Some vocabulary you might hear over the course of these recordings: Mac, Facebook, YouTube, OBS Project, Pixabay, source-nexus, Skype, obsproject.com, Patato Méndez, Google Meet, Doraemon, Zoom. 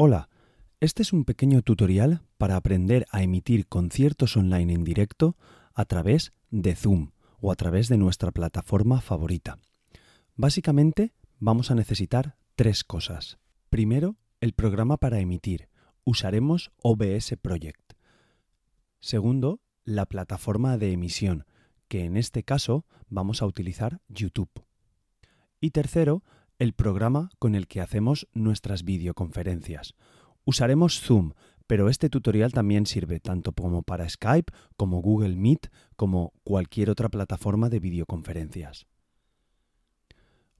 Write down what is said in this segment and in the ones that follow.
Hola, este es un pequeño tutorial para aprender a emitir conciertos online en directo a través de Zoom o a través de nuestra plataforma favorita. Básicamente vamos a necesitar tres cosas. Primero, el programa para emitir. Usaremos OBS Project. Segundo, la plataforma de emisión, que en este caso vamos a utilizar YouTube. Y tercero, el programa con el que hacemos nuestras videoconferencias. Usaremos Zoom, pero este tutorial también sirve tanto como para Skype, como Google Meet, como cualquier otra plataforma de videoconferencias.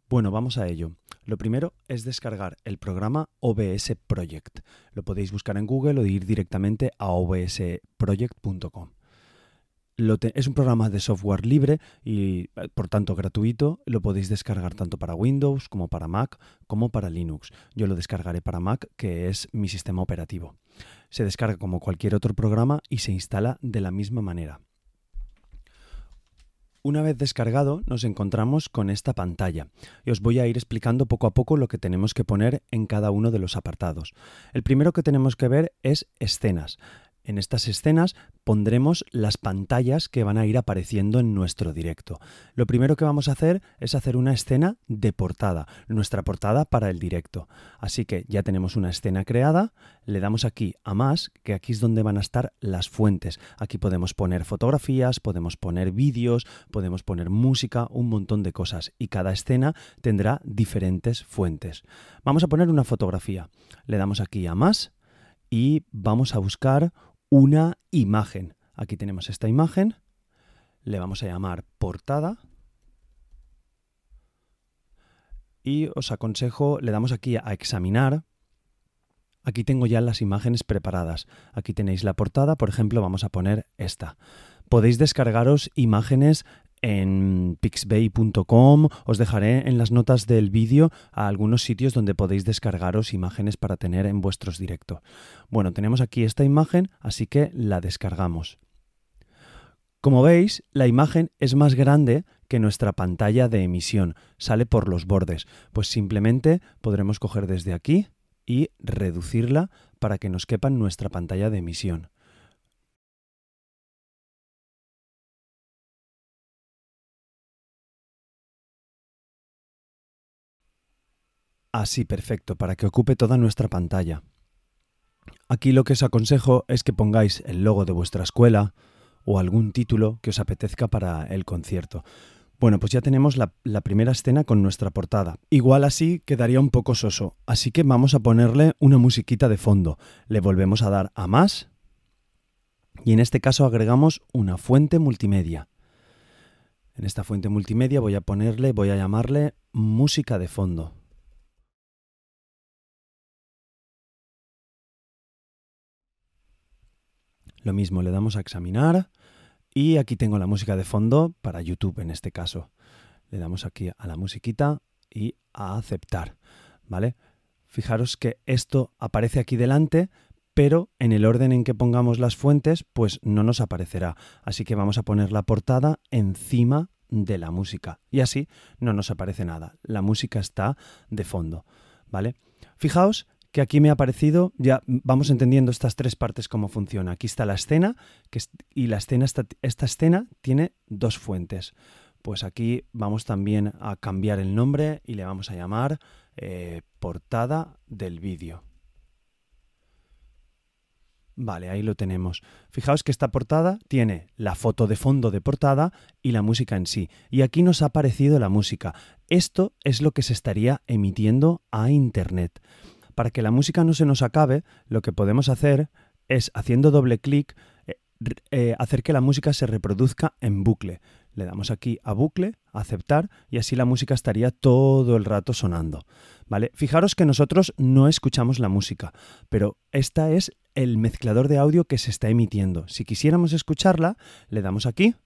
Bueno, vamos a ello. Lo primero es descargar el programa OBS Project. Lo podéis buscar en Google o ir directamente a obsproject.com. Es un programa de software libre y, por tanto, gratuito. Lo podéis descargar tanto para Windows como para Mac como para Linux. Yo lo descargaré para Mac, que es mi sistema operativo. Se descarga como cualquier otro programa y se instala de la misma manera. Una vez descargado, nos encontramos con esta pantalla y os voy a ir explicando poco a poco lo que tenemos que poner en cada uno de los apartados. El primero que tenemos que ver es escenas. En estas escenas pondremos las pantallas que van a ir apareciendo en nuestro directo. Lo primero que vamos a hacer es hacer una escena de portada, nuestra portada para el directo. Así que ya tenemos una escena creada, le damos aquí a más, que aquí es donde van a estar las fuentes. Aquí podemos poner fotografías, podemos poner vídeos, podemos poner música, un montón de cosas. Y cada escena tendrá diferentes fuentes. Vamos a poner una fotografía. Le damos aquí a más y vamos a buscar una imagen. Aquí tenemos esta imagen, le vamos a llamar portada y os aconsejo, le damos aquí a examinar. Aquí tengo ya las imágenes preparadas. Aquí tenéis la portada, por ejemplo, vamos a poner esta. Podéis descargaros imágenes en pixabay.com, os dejaré en las notas del vídeo a algunos sitios donde podéis descargaros imágenes para tener en vuestros directos. Bueno, tenemos aquí esta imagen, así que la descargamos. Como veis, la imagen es más grande que nuestra pantalla de emisión, sale por los bordes, pues simplemente podremos coger desde aquí y reducirla para que nos quepa en nuestra pantalla de emisión. Así, perfecto, para que ocupe toda nuestra pantalla. Aquí lo que os aconsejo es que pongáis el logo de vuestra escuela o algún título que os apetezca para el concierto. Bueno, pues ya tenemos la primera escena con nuestra portada. Igual así quedaría un poco soso, así que vamos a ponerle una musiquita de fondo. Le volvemos a dar a más y en este caso agregamos una fuente multimedia. En esta fuente multimedia voy a llamarle música de fondo. Lo mismo, le damos a examinar y aquí tengo la música de fondo para YouTube en este caso. Le damos aquí a la musiquita y a aceptar, ¿vale? Fijaros que esto aparece aquí delante, pero en el orden en que pongamos las fuentes, pues no nos aparecerá. Así que vamos a poner la portada encima de la música y así no nos aparece nada. La música está de fondo, ¿vale? Fijaos que aquí me ha aparecido, ya vamos entendiendo estas tres partes cómo funciona. Aquí está la escena esta escena tiene dos fuentes. Pues aquí vamos también a cambiar el nombre y le vamos a llamar portada del vídeo. Vale, ahí lo tenemos. Fijaos que esta portada tiene la foto de fondo de portada y la música en sí. Y aquí nos ha aparecido la música. Esto es lo que se estaría emitiendo a Internet. Para que la música no se nos acabe, lo que podemos hacer es, haciendo doble clic, hacer que la música se reproduzca en bucle. Le damos aquí a bucle, a aceptar, y así la música estaría todo el rato sonando, ¿vale? Fijaros que nosotros no escuchamos la música, pero esta es el mezclador de audio que se está emitiendo. Si quisiéramos escucharla, le damos aquí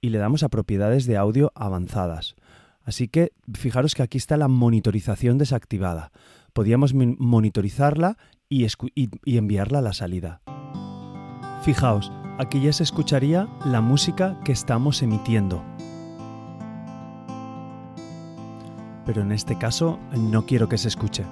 y le damos a propiedades de audio avanzadas. Así que fijaros que aquí está la monitorización desactivada. Podíamos monitorizarla y enviarla a la salida. Fijaos, aquí ya se escucharía la música que estamos emitiendo. Pero en este caso no quiero que se escuche.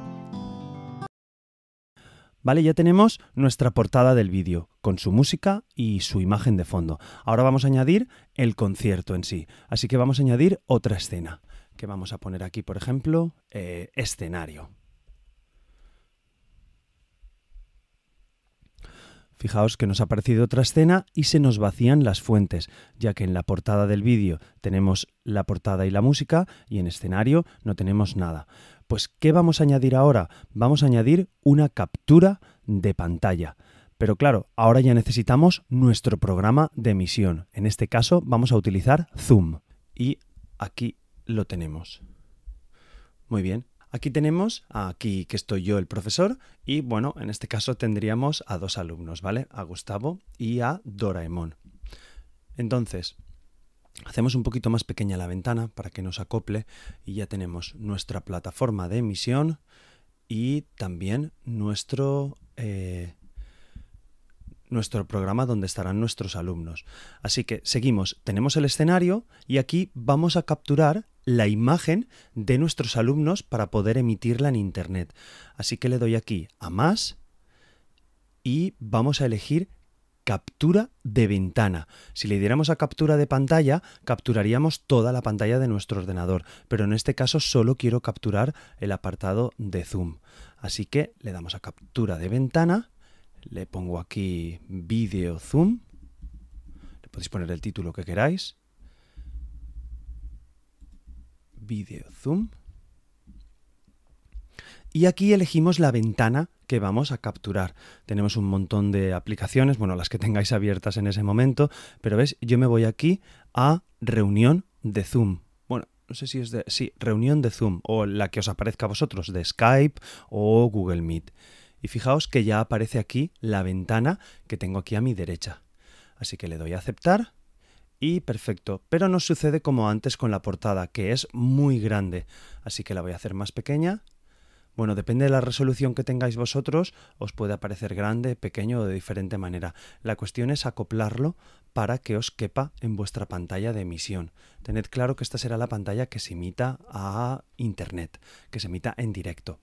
¿Vale? Ya tenemos nuestra portada del vídeo con su música y su imagen de fondo. Ahora vamos a añadir el concierto en sí. Así que vamos a añadir otra escena, que vamos a poner aquí, por ejemplo, escenario. Fijaos que nos ha aparecido otra escena y se nos vacían las fuentes, ya que en la portada del vídeo tenemos la portada y la música y en escenario no tenemos nada. Pues, ¿qué vamos a añadir ahora? Vamos a añadir una captura de pantalla. Pero claro, ahora ya necesitamos nuestro programa de emisión. En este caso vamos a utilizar Zoom. Y aquí lo tenemos. Muy bien. Aquí tenemos, aquí que estoy yo el profesor, y bueno, en este caso tendríamos a dos alumnos, ¿vale? A Gustavo y a Doraemon. Entonces, hacemos un poquito más pequeña la ventana para que nos acople y ya tenemos nuestra plataforma de emisión y también nuestro programa donde estarán nuestros alumnos. Así que seguimos, tenemos el escenario y aquí vamos a capturar la imagen de nuestros alumnos para poder emitirla en internet. Así que le doy aquí a más y vamos a elegir captura de ventana. Si le diéramos a captura de pantalla, capturaríamos toda la pantalla de nuestro ordenador, pero en este caso solo quiero capturar el apartado de Zoom. Así que le damos a captura de ventana, le pongo aquí vídeo Zoom, le podéis poner el título que queráis. Video Zoom. Y aquí elegimos la ventana que vamos a capturar. Tenemos un montón de aplicaciones, bueno, las que tengáis abiertas en ese momento, pero ves, yo me voy aquí a reunión de Zoom. Bueno, no sé si es de... Sí, reunión de Zoom o la que os aparezca a vosotros, de Skype o Google Meet. Y fijaos que ya aparece aquí la ventana que tengo aquí a mi derecha. Así que le doy a aceptar. Y perfecto, pero no sucede como antes con la portada, que es muy grande, así que la voy a hacer más pequeña. Bueno, depende de la resolución que tengáis vosotros, os puede aparecer grande, pequeño o de diferente manera. La cuestión es acoplarlo para que os quepa en vuestra pantalla de emisión. Tened claro que esta será la pantalla que se emita a internet, que se emita en directo.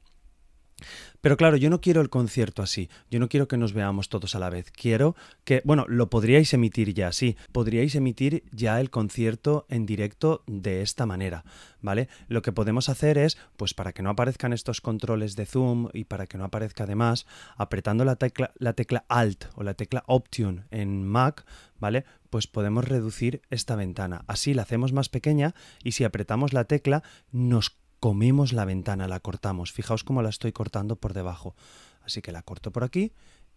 Pero claro, yo no quiero el concierto así, yo no quiero que nos veamos todos a la vez, quiero que, bueno, lo podríais emitir ya así, podríais emitir ya el concierto en directo de esta manera, ¿vale? Lo que podemos hacer es, pues para que no aparezcan estos controles de Zoom y para que no aparezca además, apretando la tecla Alt o la tecla Option en Mac, ¿vale? Pues podemos reducir esta ventana, así la hacemos más pequeña y si apretamos la tecla nos comemos la ventana, la cortamos. Fijaos cómo la estoy cortando por debajo. Así que la corto por aquí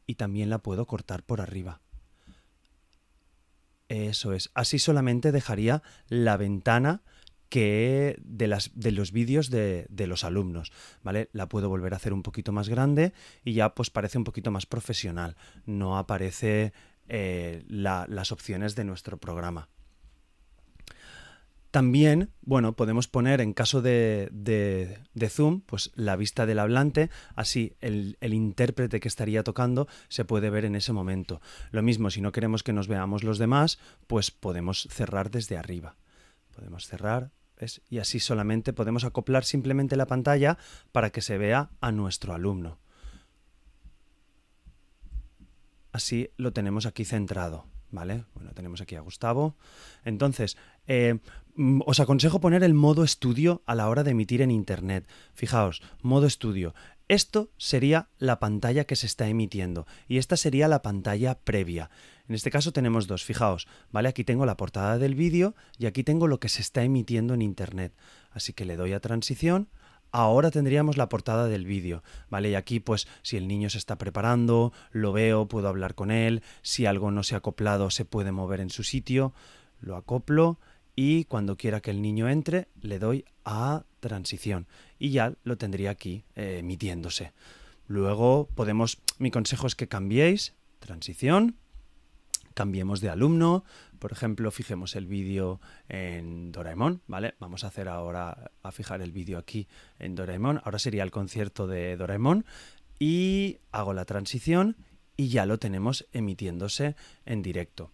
y también la puedo cortar por arriba. Eso es. Así solamente dejaría la ventana que de los vídeos de los alumnos, ¿vale? La puedo volver a hacer un poquito más grande y ya pues parece un poquito más profesional. No aparece las opciones de nuestro programa. También, bueno, podemos poner en caso de Zoom, pues la vista del hablante, así el intérprete que estaría tocando se puede ver en ese momento. Lo mismo, si no queremos que nos veamos los demás, pues podemos cerrar desde arriba. Podemos cerrar, ¿ves? Y así solamente podemos acoplar simplemente la pantalla para que se vea a nuestro alumno. Así lo tenemos aquí centrado. ¿Vale? Bueno, tenemos aquí a Gustavo. Entonces, os aconsejo poner el modo estudio a la hora de emitir en internet. Fijaos, modo estudio. Esto sería la pantalla que se está emitiendo y esta sería la pantalla previa. En este caso tenemos dos, fijaos, ¿vale? Aquí tengo la portada del vídeo y aquí tengo lo que se está emitiendo en internet. Así que le doy a transición. Ahora tendríamos la portada del vídeo, ¿vale? Y aquí, pues, si el niño se está preparando, lo veo, puedo hablar con él. Si algo no se ha acoplado, se puede mover en su sitio. Lo acoplo y cuando quiera que el niño entre, le doy a transición. Y ya lo tendría aquí emitiéndose. Luego podemos... Mi consejo es que cambiéis. Transición. Cambiemos de alumno, por ejemplo, fijemos el vídeo en Doraemon, ¿vale? Vamos a hacer ahora, a fijar el vídeo aquí en Doraemon, ahora sería el concierto de Doraemon y hago la transición y ya lo tenemos emitiéndose en directo.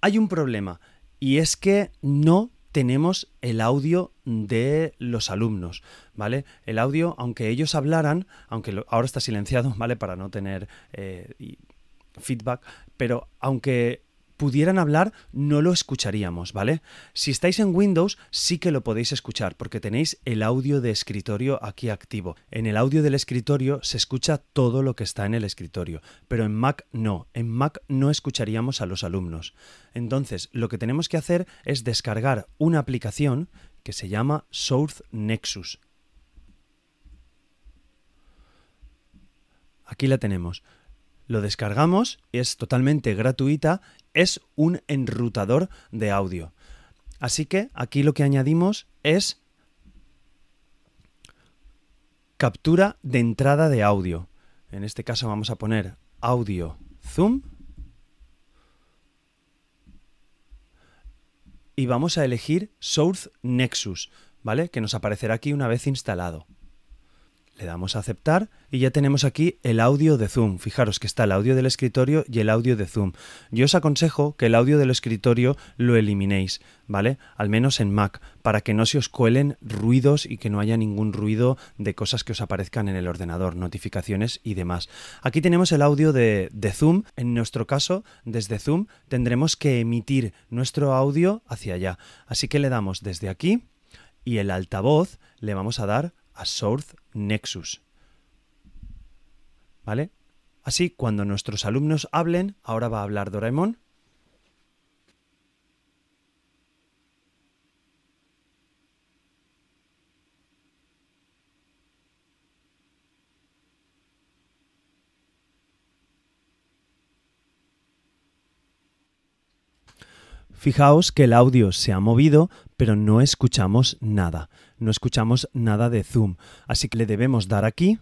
Hay un problema y es que no tenemos el audio de los alumnos, ¿vale? El audio, aunque ellos hablaran, ahora está silenciado, ¿vale? Para no tener feedback, pero aunque pudieran hablar, no lo escucharíamos, ¿vale? Si estáis en Windows, sí que lo podéis escuchar, porque tenéis el audio de escritorio aquí activo. En el audio del escritorio se escucha todo lo que está en el escritorio, pero en Mac no. En Mac no escucharíamos a los alumnos. Entonces, lo que tenemos que hacer es descargar una aplicación que se llama Source Nexus. Aquí la tenemos. Lo descargamos, es totalmente gratuita, es un enrutador de audio. Así que aquí lo que añadimos es captura de entrada de audio. En este caso vamos a poner audio zoom y vamos a elegir Source Nexus, ¿vale? Que nos aparecerá aquí una vez instalado. Le damos a aceptar y ya tenemos aquí el audio de Zoom. Fijaros que está el audio del escritorio y el audio de Zoom. Yo os aconsejo que el audio del escritorio lo eliminéis, ¿vale? Al menos en Mac, para que no se os cuelen ruidos y que no haya ningún ruido de cosas que os aparezcan en el ordenador, notificaciones y demás. Aquí tenemos el audio de Zoom. En nuestro caso, desde Zoom tendremos que emitir nuestro audio hacia allá. Así que le damos desde aquí y el altavoz le vamos a dar a Source Nexus, ¿vale? Así, cuando nuestros alumnos hablen, ahora va a hablar Doraemon. Fijaos que el audio se ha movido, pero no escuchamos nada. No escuchamos nada de Zoom. Así que le debemos dar aquí,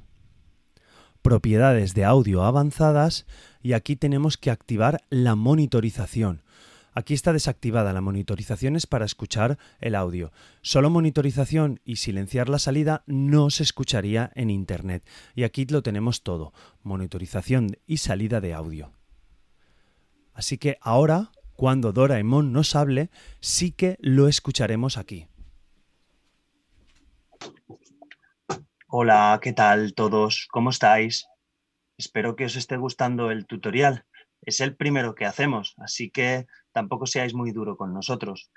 propiedades de audio avanzadas, y aquí tenemos que activar la monitorización. Aquí está desactivada. La monitorización es para escuchar el audio. Solo monitorización y silenciar la salida no se escucharía en Internet. Y aquí lo tenemos todo. Monitorización y salida de audio. Así que ahora, cuando Doraemon nos hable, sí que lo escucharemos aquí. Hola, ¿qué tal todos? ¿Cómo estáis? Espero que os esté gustando el tutorial. Es el primero que hacemos, así que tampoco seáis muy duro con nosotros.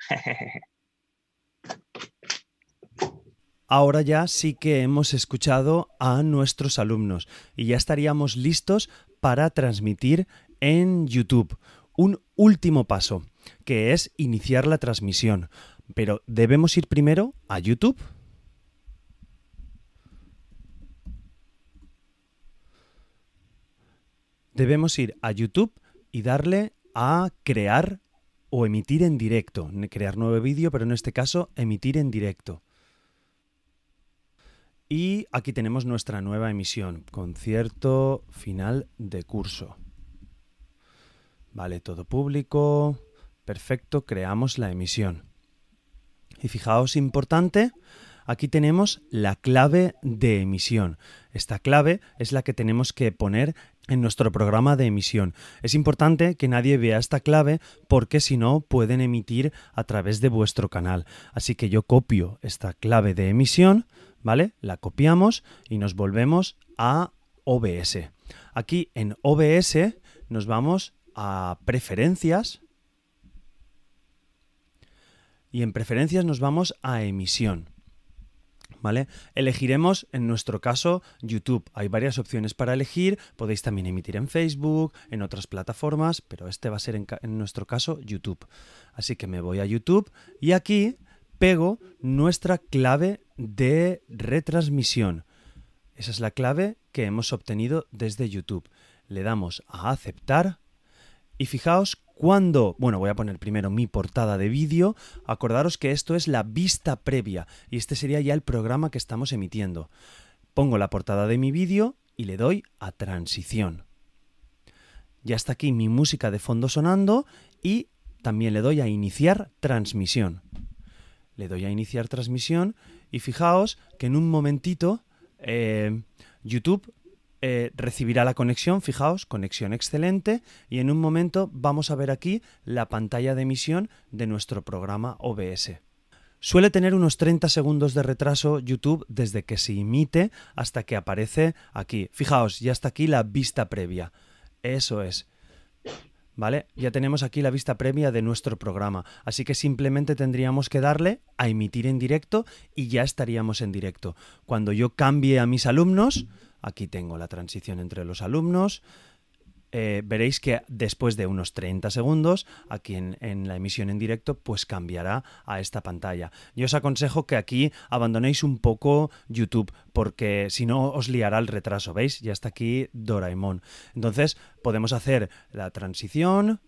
Ahora ya sí que hemos escuchado a nuestros alumnos y ya estaríamos listos para transmitir en YouTube. Un último paso, que es iniciar la transmisión. Pero debemos ir primero a YouTube. Debemos ir a YouTube y darle a crear o emitir en directo. Crear nuevo vídeo, pero en este caso emitir en directo. Y aquí tenemos nuestra nueva emisión, concierto final de curso. Vale, todo público, perfecto, creamos la emisión. Y fijaos, importante, aquí tenemos la clave de emisión. Esta clave es la que tenemos que poner en nuestro programa de emisión. Es importante que nadie vea esta clave porque si no pueden emitir a través de vuestro canal. Así que yo copio esta clave de emisión, ¿vale? La copiamos y nos volvemos a OBS. Aquí en OBS nos vamos a preferencias y en preferencias nos vamos a emisión, ¿vale? Elegiremos en nuestro caso YouTube. Hay varias opciones para elegir, podéis también emitir en Facebook, en otras plataformas, pero este va a ser en nuestro caso YouTube. Así que me voy a YouTube y aquí pego nuestra clave de retransmisión. Esa es la clave que hemos obtenido desde YouTube. Le damos a aceptar. Y fijaos cuando, bueno, voy a poner primero mi portada de vídeo. Acordaros que esto es la vista previa y este sería ya el programa que estamos emitiendo. Pongo la portada de mi vídeo y le doy a transición. Ya está aquí mi música de fondo sonando y también le doy a iniciar transmisión. Le doy a iniciar transmisión y fijaos que en un momentito YouTube recibirá la conexión, fijaos, conexión excelente, y en un momento vamos a ver aquí la pantalla de emisión de nuestro programa OBS. Suele tener unos 30 segundos de retraso YouTube desde que se imite hasta que aparece aquí. Fijaos, ya está aquí la vista previa. Eso es. ¿Vale? Ya tenemos aquí la vista previa de nuestro programa. Así que simplemente tendríamos que darle a emitir en directo y ya estaríamos en directo. Cuando yo cambie a mis alumnos, aquí tengo la transición entre los alumnos. Veréis que después de unos 30 segundos, aquí en la emisión en directo, pues cambiará a esta pantalla. Yo os aconsejo que aquí abandonéis un poco YouTube, porque si no os liará el retraso, ¿veis? Ya está aquí Doraemon. Entonces podemos hacer la transición,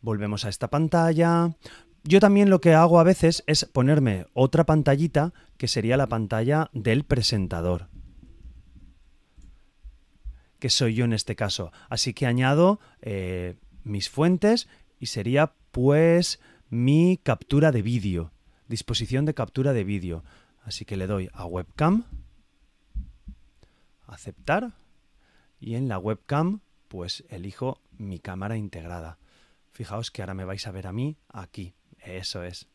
volvemos a esta pantalla. Yo también lo que hago a veces es ponerme otra pantallita, que sería la pantalla del presentador, que soy yo en este caso. Así que añado mis fuentes y sería pues mi captura de vídeo, disposición de captura de vídeo. Así que le doy a webcam, aceptar, y en la webcam pues elijo mi cámara integrada. Fijaos que ahora me vais a ver a mí aquí, eso es.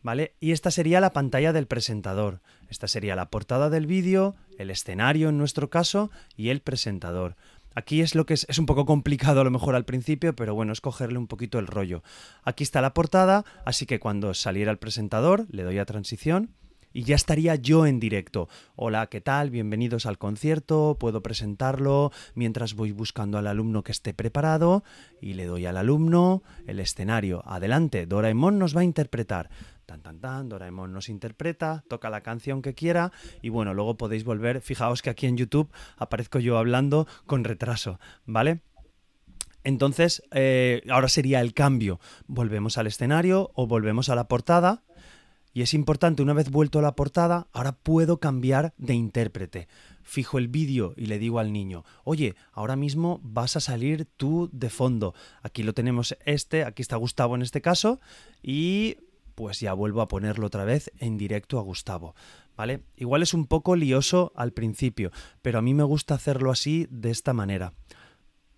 ¿Vale? Y esta sería la pantalla del presentador. Esta sería la portada del vídeo, el escenario en nuestro caso y el presentador. Aquí es lo que es un poco complicado a lo mejor al principio, pero bueno, es cogerle un poquito el rollo. Aquí está la portada, así que cuando saliera el presentador le doy a transición y ya estaría yo en directo. Hola, ¿qué tal? Bienvenidos al concierto, puedo presentarlo mientras voy buscando al alumno que esté preparado y le doy al alumno el escenario. Adelante, Doraemon nos va a interpretar. Tan, tan, tan, Doraemon nos interpreta, toca la canción que quiera y bueno, luego podéis volver. Fijaos que aquí en YouTube aparezco yo hablando con retraso, ¿vale? Entonces, ahora sería el cambio. Volvemos al escenario o volvemos a la portada y es importante, una vez vuelto a la portada, ahora puedo cambiar de intérprete. Fijo el vídeo y le digo al niño, oye, ahora mismo vas a salir tú de fondo. Aquí lo tenemos aquí está Gustavo en este caso y pues ya vuelvo a ponerlo otra vez en directo a Gustavo, ¿vale? Igual es un poco lioso al principio, pero a mí me gusta hacerlo así, de esta manera.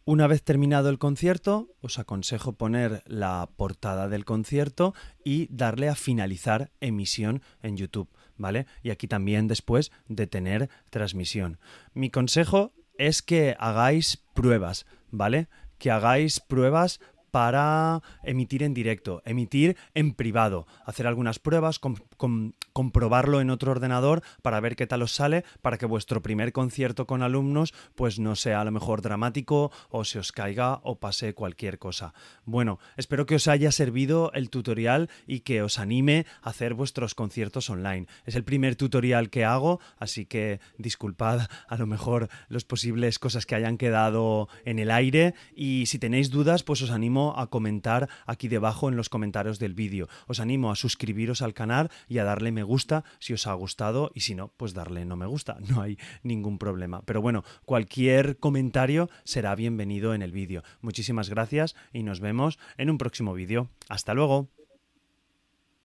Una vez terminado el concierto, os aconsejo poner la portada del concierto y darle a finalizar emisión en YouTube, ¿vale? Y aquí también después de tener transmisión. Mi consejo es que hagáis pruebas, ¿vale? Que hagáis pruebas para emitir en directo, emitir en privado, hacer algunas pruebas, comprobarlo en otro ordenador para ver qué tal os sale, para que vuestro primer concierto con alumnos pues no sea a lo mejor dramático o se os caiga o pase cualquier cosa. Bueno, espero que os haya servido el tutorial y que os anime a hacer vuestros conciertos online. Es el primer tutorial que hago, así que disculpad a lo mejor las posibles cosas que hayan quedado en el aire y si tenéis dudas pues os animo a comentar aquí debajo en los comentarios del vídeo. Os animo a suscribiros al canal y a darle me gusta si os ha gustado y si no, pues darle no me gusta. No hay ningún problema. Pero bueno, cualquier comentario será bienvenido en el vídeo. Muchísimas gracias y nos vemos en un próximo vídeo. ¡Hasta luego!